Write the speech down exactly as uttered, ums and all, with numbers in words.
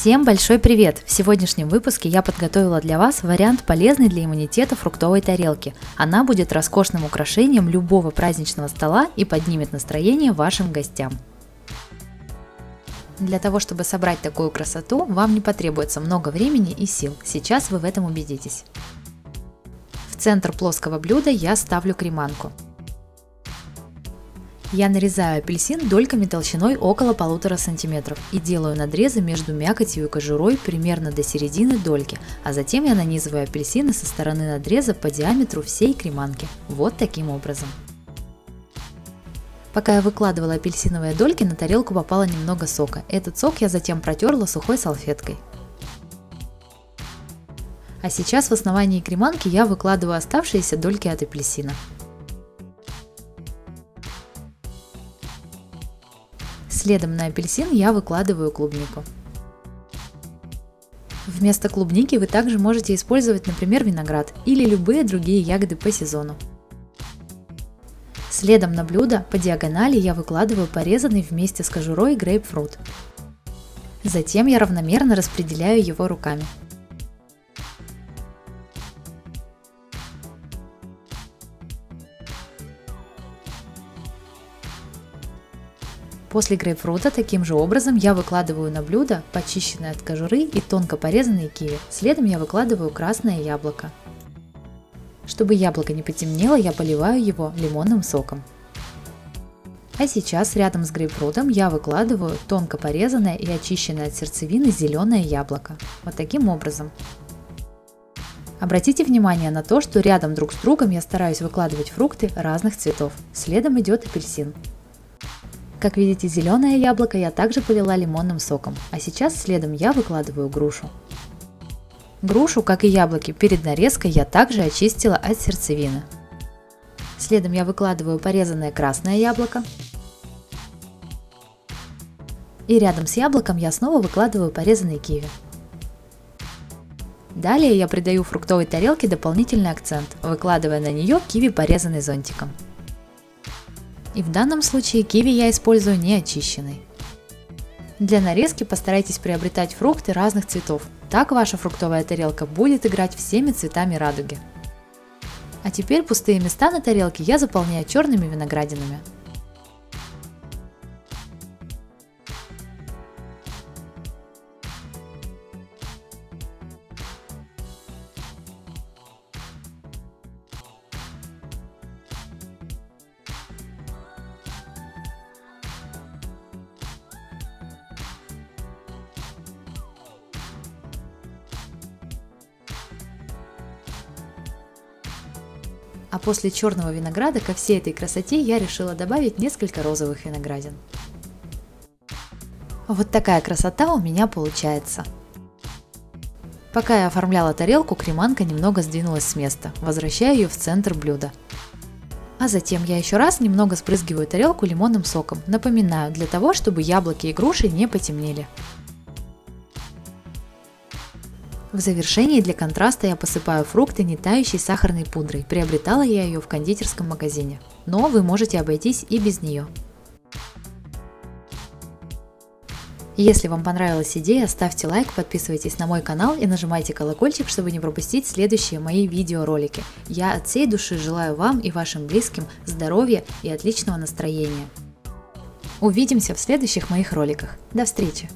Всем большой привет! В сегодняшнем выпуске я подготовила для вас вариант полезной для иммунитета фруктовой тарелки. Она будет роскошным украшением любого праздничного стола и поднимет настроение вашим гостям. Для того, чтобы собрать такую красоту, вам не потребуется много времени и сил. Сейчас вы в этом убедитесь. В центр плоского блюда я ставлю креманку. Я нарезаю апельсин дольками толщиной около полутора сантиметров и делаю надрезы между мякотью и кожурой примерно до середины дольки, а затем я нанизываю апельсины со стороны надреза по диаметру всей креманки. Вот таким образом. Пока я выкладывала апельсиновые дольки, на тарелку попало немного сока. Этот сок я затем протерла сухой салфеткой. А сейчас в основании креманки я выкладываю оставшиеся дольки от апельсина. Следом на апельсин я выкладываю клубнику. Вместо клубники вы также можете использовать, например, виноград или любые другие ягоды по сезону. Следом на блюдо по диагонали я выкладываю порезанный вместе с кожурой грейпфрут. Затем я равномерно распределяю его руками. После грейпфрута таким же образом я выкладываю на блюдо почищенные от кожуры и тонко порезанные киви. Следом я выкладываю красное яблоко. Чтобы яблоко не потемнело, я поливаю его лимонным соком. А сейчас рядом с грейпфрутом я выкладываю тонко порезанное и очищенное от сердцевины зеленое яблоко. Вот таким образом. Обратите внимание на то, что рядом друг с другом я стараюсь выкладывать фрукты разных цветов. Следом идет апельсин. Как видите, зеленое яблоко я также полила лимонным соком, а сейчас следом я выкладываю грушу. Грушу, как и яблоки, перед нарезкой я также очистила от сердцевины. Следом я выкладываю порезанное красное яблоко. И рядом с яблоком я снова выкладываю порезанный киви. Далее я придаю фруктовой тарелке дополнительный акцент, выкладывая на нее киви, порезанный зонтиком. И в данном случае киви я использую не очищенный. Для нарезки постарайтесь приобретать фрукты разных цветов. Так ваша фруктовая тарелка будет играть всеми цветами радуги. А теперь пустые места на тарелке я заполняю черными виноградинами. А после черного винограда ко всей этой красоте я решила добавить несколько розовых виноградин. Вот такая красота у меня получается. Пока я оформляла тарелку, креманка немного сдвинулась с места, возвращая ее в центр блюда. А затем я еще раз немного спрызгиваю тарелку лимонным соком, напоминаю, для того, чтобы яблоки и груши не потемнели. В завершении для контраста я посыпаю фрукты не тающей сахарной пудрой, приобретала я ее в кондитерском магазине, но вы можете обойтись и без нее. Если вам понравилась идея, ставьте лайк, подписывайтесь на мой канал и нажимайте колокольчик, чтобы не пропустить следующие мои видеоролики. Я от всей души желаю вам и вашим близким здоровья и отличного настроения. Увидимся в следующих моих роликах. До встречи!